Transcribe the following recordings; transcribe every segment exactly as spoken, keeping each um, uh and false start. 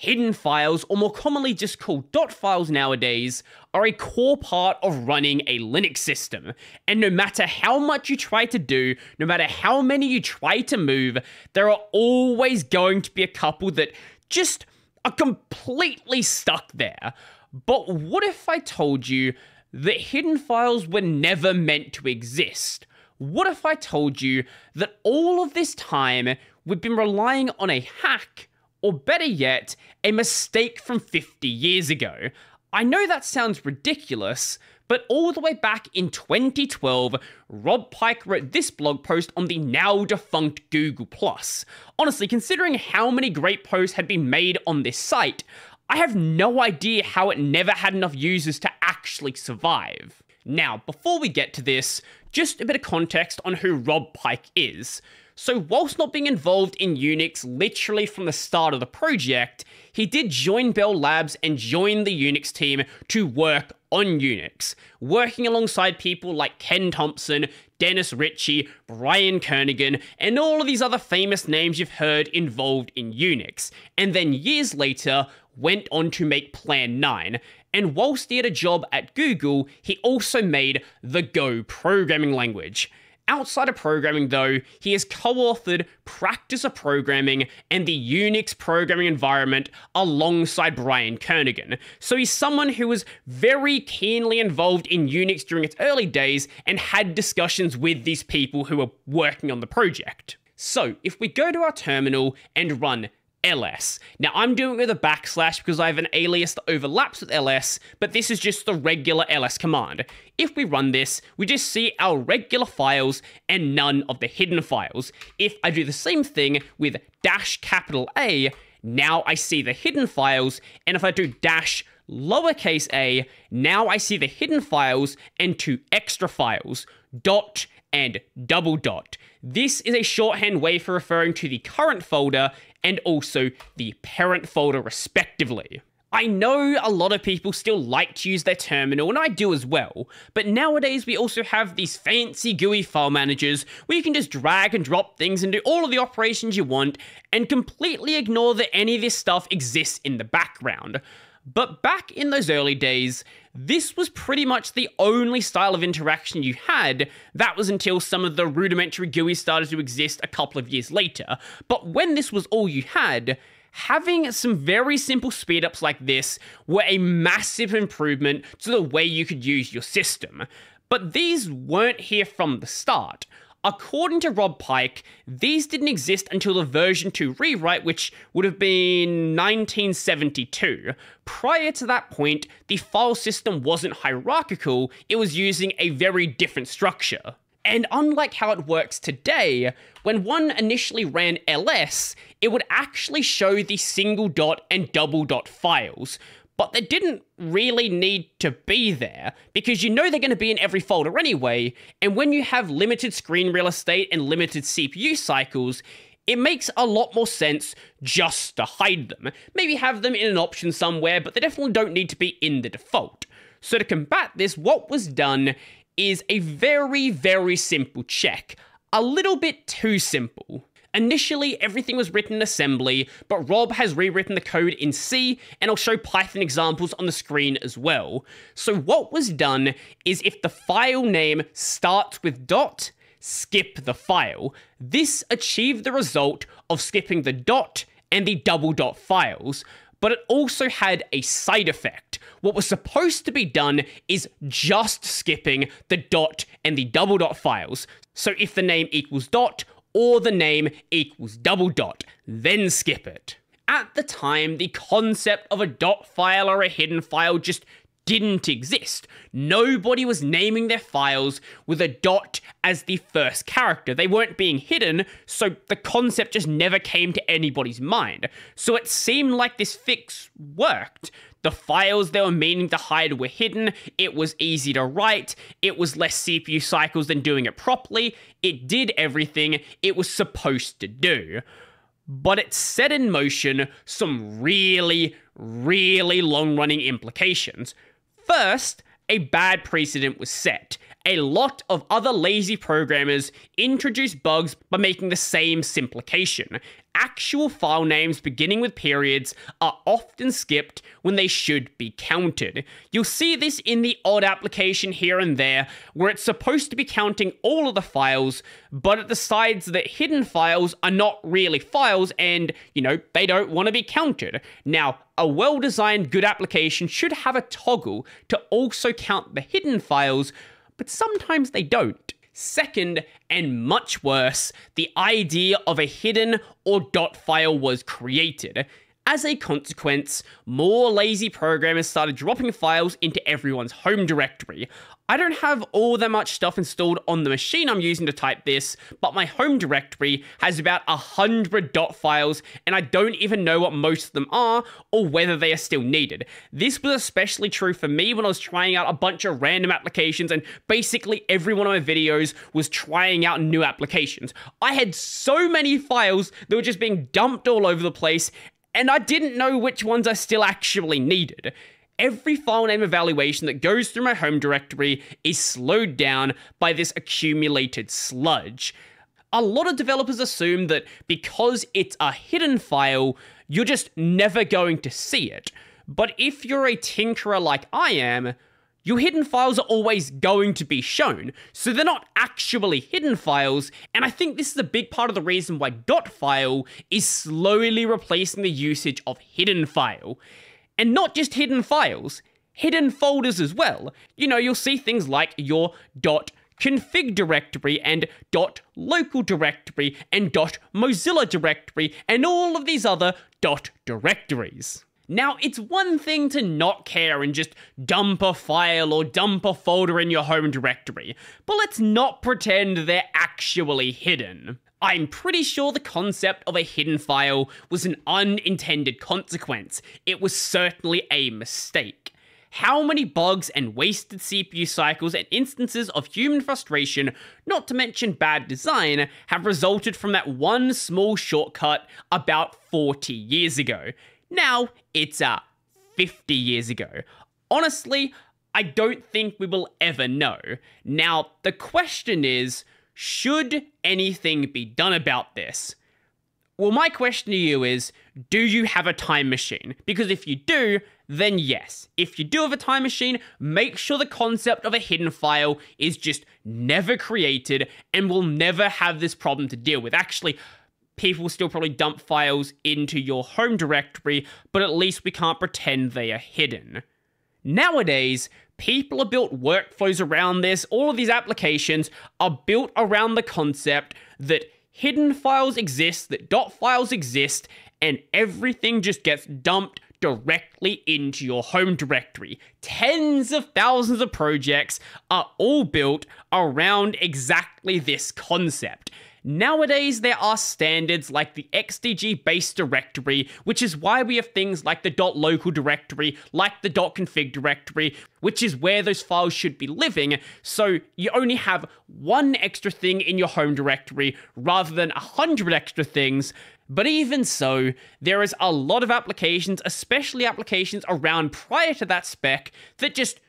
Hidden files, or more commonly just called dot files nowadays, are a core part of running a Linux system. And no matter how much you try to do, no matter how many you try to move, there are always going to be a couple that just are completely stuck there. But what if I told you that hidden files were never meant to exist? What if I told you that all of this time we've been relying on a hack, or better yet, a mistake from fifty years ago. I know that sounds ridiculous, but all the way back in twenty twelve, Rob Pike wrote this blog post on the now-defunct Google plus. Honestly, considering how many great posts had been made on this site, I have no idea how it never had enough users to actually survive. Now, before we get to this, just a bit of context on who Rob Pike is. So whilst not being involved in Unix literally from the start of the project, he did join Bell Labs and join the Unix team to work on Unix, working alongside people like Ken Thompson, Dennis Ritchie, Brian Kernighan, and all of these other famous names you've heard involved in Unix, and then years later went on to make Plan nine. And whilst he had a job at Google, he also made the Go programming language. Outside of programming, though, he has co-authored Practice of Programming and the Unix programming environment alongside Brian Kernighan. So he's someone who was very keenly involved in Unix during its early days and had discussions with these people who were working on the project. So if we go to our terminal and run L S. Now, I'm doing it with a backslash because I have an alias that overlaps with L S, but this is just the regular L S command. If we run this, we just see our regular files and none of the hidden files. If I do the same thing with dash capital A, now I see the hidden files, and if I do dash lowercase a, now I see the hidden files and two extra files, dot and double dot. This is a shorthand way for referring to the current folder and also the parent folder respectively. I know a lot of people still like to use their terminal, and I do as well, but nowadays we also have these fancy G U I file managers where you can just drag and drop things and do all of the operations you want and completely ignore that any of this stuff exists in the background. But back in those early days, this was pretty much the only style of interaction you had. That was until some of the rudimentary G U I started to exist a couple of years later. But when this was all you had, having some very simple speedups like this were a massive improvement to the way you could use your system. But these weren't here from the start. According to Rob Pike, these didn't exist until the version two rewrite, which would have been nineteen seventy-two. Prior to that point, the file system wasn't hierarchical, it was using a very different structure. And unlike how it works today, when one initially ran L S, it would actually show the single dot and double dot files. But they didn't really need to be there, because you know they're going to be in every folder anyway, and when you have limited screen real estate and limited C P U cycles, it makes a lot more sense just to hide them. Maybe have them in an option somewhere, but they definitely don't need to be in the default. So to combat this, what was done is a very, very simple check. A little bit too simple. Initially, everything was written in assembly, but Rob has rewritten the code in C, and I'll show Python examples on the screen as well. So what was done is if the file name starts with dot, skip the file. This achieved the result of skipping the dot and the double dot files, but it also had a side effect. What was supposed to be done is just skipping the dot and the double dot files. So if the name equals dot, or the name equals double dot, then skip it. At the time, the concept of a dot file or a hidden file just didn't exist. Nobody was naming their files with a dot as the first character. They weren't being hidden, so the concept just never came to anybody's mind. So it seemed like this fix worked. The files they were meaning to hide were hidden, it was easy to write, it was less C P U cycles than doing it properly, it did everything it was supposed to do. But it set in motion some really, really long-running implications. First, a bad precedent was set. A lot of other lazy programmers introduced bugs by making the same simplification. actual file names beginning with periods are often skipped when they should be counted. You'll see this in the odd application here and there, where it's supposed to be counting all of the files, but it decides that hidden files are not really files and, you know, they don't want to be counted. Now, a well-designed, good application should have a toggle to also count the hidden files, but sometimes they don't. Second, and much worse, the idea of a hidden or dot file was created. As a consequence, more lazy programmers started dropping files into everyone's home directory. I don't have all that much stuff installed on the machine I'm using to type this, but my home directory has about a hundred dot files, and I don't even know what most of them are or whether they are still needed. This was especially true for me when I was trying out a bunch of random applications, and basically every one of my videos was trying out new applications. I had so many files that were just being dumped all over the place, and I didn't know which ones I still actually needed. Every file name evaluation that goes through my home directory is slowed down by this accumulated sludge. A lot of developers assume that because it's a hidden file, you're just never going to see it. But if you're a tinkerer like I am, your hidden files are always going to be shown, so they're not actually hidden files, and I think this is a big part of the reason why .file is slowly replacing the usage of hidden file. And not just hidden files, hidden folders as well. You know, you'll see things like your .config directory and .local directory and .mozilla directory and all of these other .directories. Now, it's one thing to not care and just dump a file or dump a folder in your home directory, but let's not pretend they're actually hidden. I'm pretty sure the concept of a hidden file was an unintended consequence. It was certainly a mistake. How many bugs and wasted C P U cycles and instances of human frustration, not to mention bad design, have resulted from that one small shortcut about forty years ago? Now, it's uh, fifty years ago. Honestly, I don't think we will ever know. Now, the question is, should anything be done about this? Well, my question to you is, do you have a time machine? Because if you do, then yes. If you do have a time machine, make sure the concept of a hidden file is just never created and we'll never have this problem to deal with. Actually, people still probably dump files into your home directory, but at least we can't pretend they are hidden. Nowadays, people have built workflows around this. All of these applications are built around the concept that hidden files exist, that dot files exist, and everything just gets dumped directly into your home directory. Tens of thousands of projects are all built around exactly this concept. Nowadays, there are standards like the X D G-based directory, which is why we have things like the .local directory, like the .config directory, which is where those files should be living, so you only have one extra thing in your home directory rather than a hundred extra things. But even so, there is a lot of applications, especially applications around prior to that spec, that just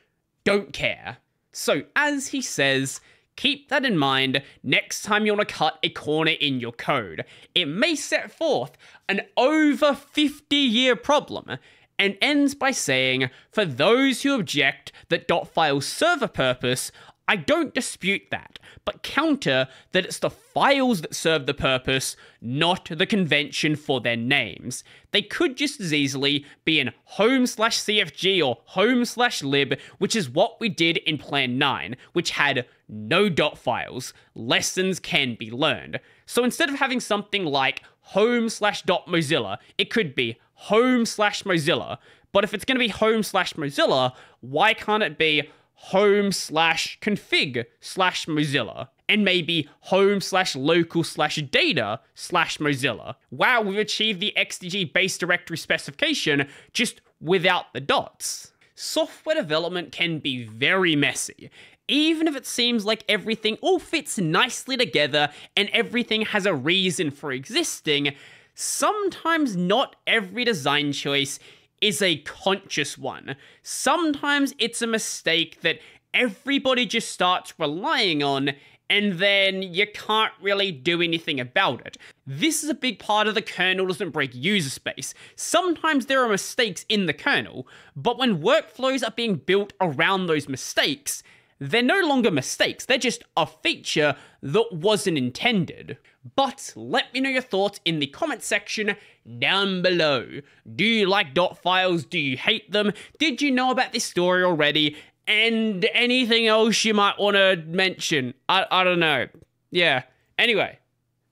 don't care. So, as he says, keep that in mind next time you want to cut a corner in your code. It may set forth an over fifty year problem and ends by saying, for those who object that .file's serve a purpose, I don't dispute that, but counter that it's the files that serve the purpose, not the convention for their names. They could just as easily be in home slash cfg or home slash lib, which is what we did in Plan nine, which had no dot files. Lessons can be learned. So instead of having something like home slash dot Mozilla, it could be home slash Mozilla. But if it's going to be home slash Mozilla, why can't it be home slash config slash Mozilla, and maybe home slash local slash data slash Mozilla? Wow, we've achieved the X D G base directory specification just without the dots. Software development can be very messy. Even if it seems like everything all fits nicely together and everything has a reason for existing, sometimes not every design choice is a conscious one. Sometimes it's a mistake that everybody just starts relying on, and then you can't really do anything about it. This is a big part of the kernel doesn't break user space. Sometimes there are mistakes in the kernel, but when workflows are being built around those mistakes, they're no longer mistakes, they're just a feature that wasn't intended. But let me know your thoughts in the comment section down below. Do you like dot files? Do you hate them? Did you know about this story already? And anything else you might want to mention. I, I don't know. Yeah. Anyway,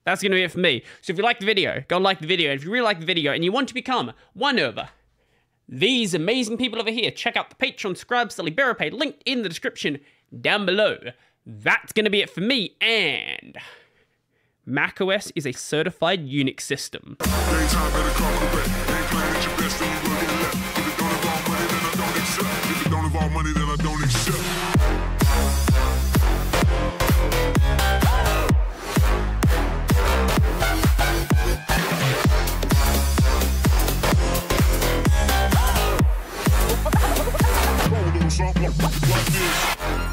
that's going to be it for me. So if you liked the video, go like the video. If you really like the video and you want to become one over these amazing people over here, check out the Patreon, subscribe, the Liberapay, linked in the description down below. That's going to be it for me. And macOS is a certified Unix system. If you don't involve money, then I don't accept. Hold on, something like this.